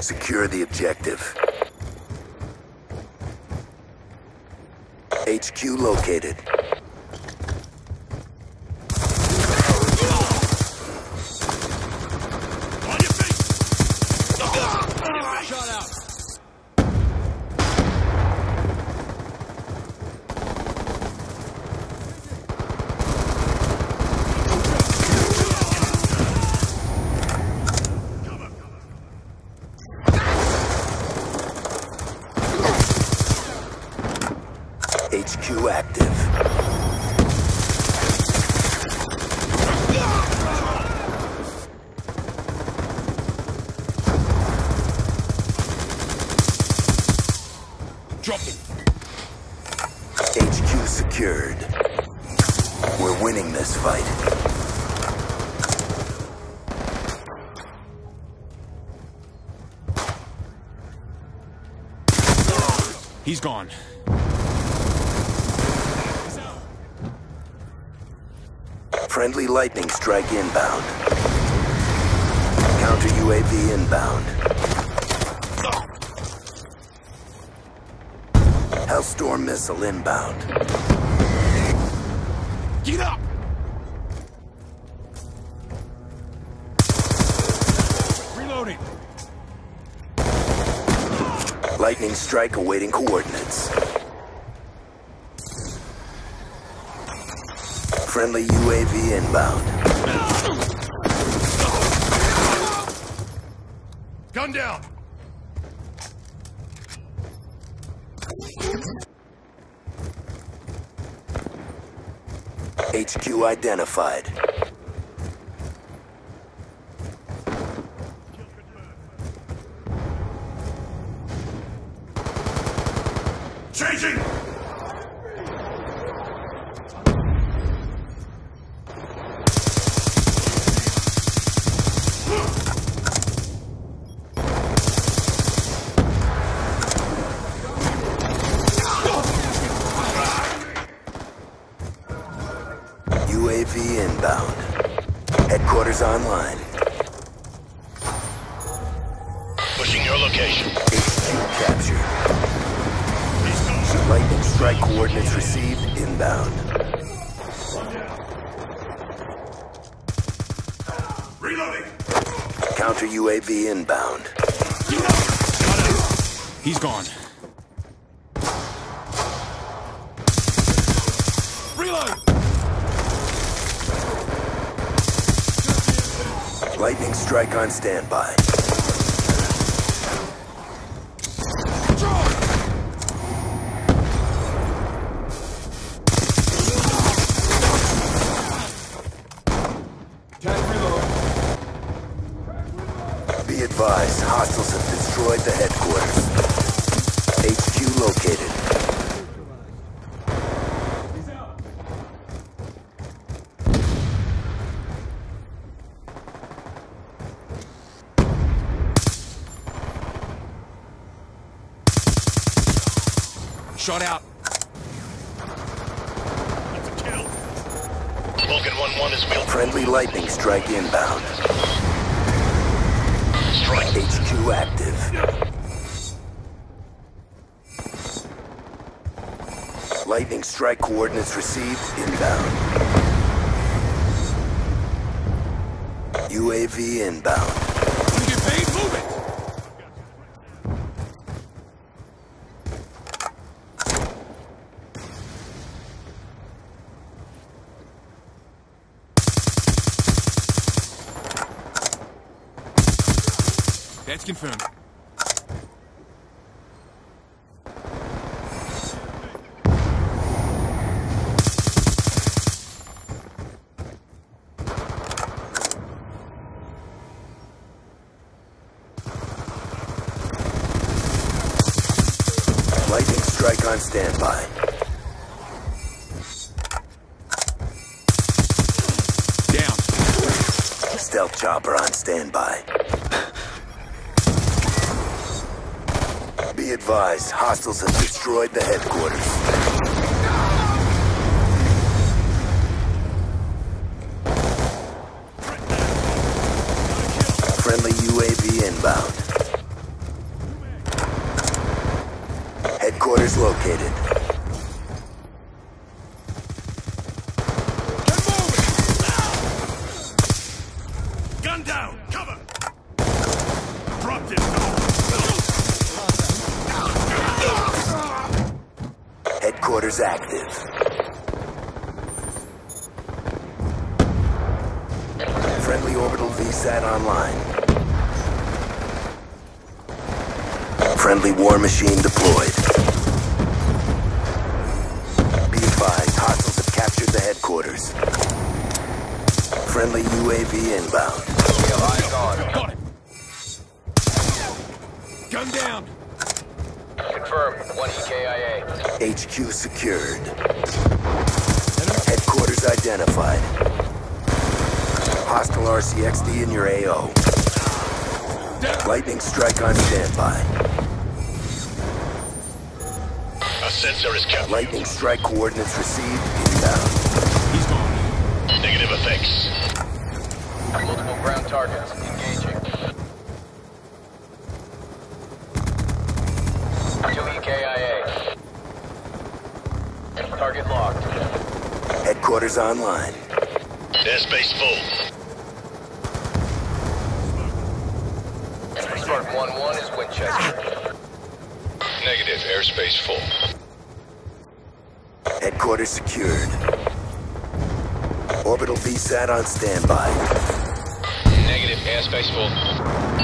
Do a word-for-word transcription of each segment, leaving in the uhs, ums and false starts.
Secure the objective. H Q located. H Q active. Drop it. H Q secured. We're winning this fight. He's gone. Friendly lightning strike inbound. Counter U A V inbound. Hellstorm missile inbound. Get up! Reloading. Lightning strike awaiting coordinates. Friendly U A V inbound. Gun down! H Q identified. Changing! U A V inbound. Headquarters online. Pushing your location. H Q captured. Lightning strike coordinates received. Inbound. Reloading. Counter U A V inbound. He's gone. Reload. Lightning strike on standby. Be advised, hostiles have destroyed the headquarters. H Q located. Shot out. That's a kill. Vulcan one one is built. Friendly lightning strike inbound. Strike H Q active. Yeah. Lightning strike coordinates received inbound. U A V inbound. You get paid? Move it! That's confirmed. Lightning strike on standby. Down. Stealth chopper on standby. Be advised, hostiles have destroyed the headquarters. Friendly U A V inbound. located. Gun down! Cover! Dropped it! Headquarters active. Friendly orbital V SAT online. Friendly war machine deployed. Be advised, hostiles have captured the headquarters. Friendly U A V inbound. We have eyes on. Got it. Gun down. Confirmed. One E K I A. H Q secured. Headquarters identified. Hostile R C X D in your A O. Down. Lightning strike on standby. A sensor is captured. Lightning strike coordinates received. Inbound. He's gone. Negative effects. Multiple ground targets engaging. Two E K I A. Target locked. Headquarters online. Airspace full. Start one one is Winchester. Negative. Airspace full. Headquarters secured. Orbital V SAT on standby. Negative. Airspace full.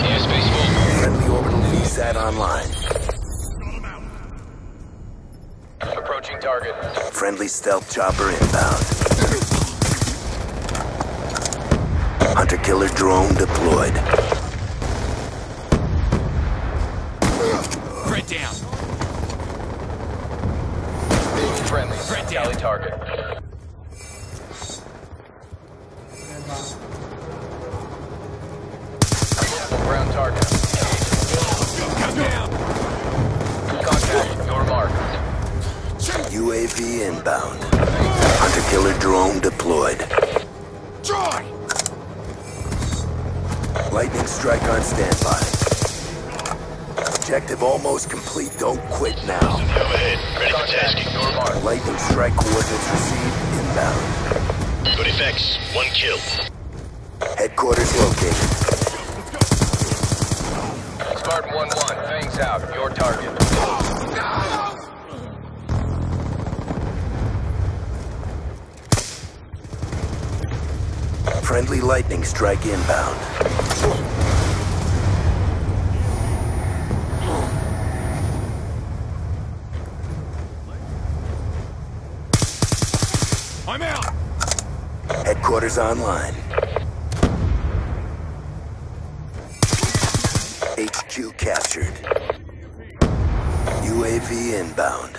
Airspace full. Friendly orbital V SAT online. Approaching target. Friendly stealth chopper inbound. Hunter Killer drone deployed. Right down. Friendly. Right down. Tally target. Ground target. Come down. Contact your mark. U A V inbound. Hunter Killer drone deployed. Joy. Lightning strike on standby. Objective almost complete. Don't quit now. Overhead. Ready for tasking. Your mark. Lightning strike coordinates received. Inbound. Good effects. One kill. Headquarters located. Spartan one one, fangs out, your target. Friendly lightning strike inbound. I'm out! Headquarters online. H Q captured. U A V inbound.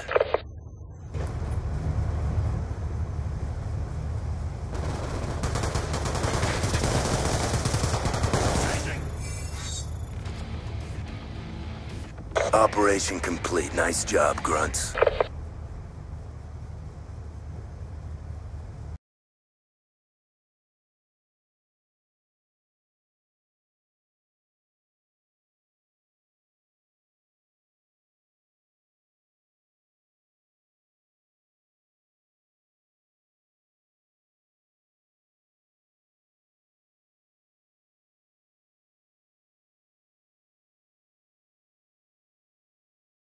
Operation complete. Nice job, grunts.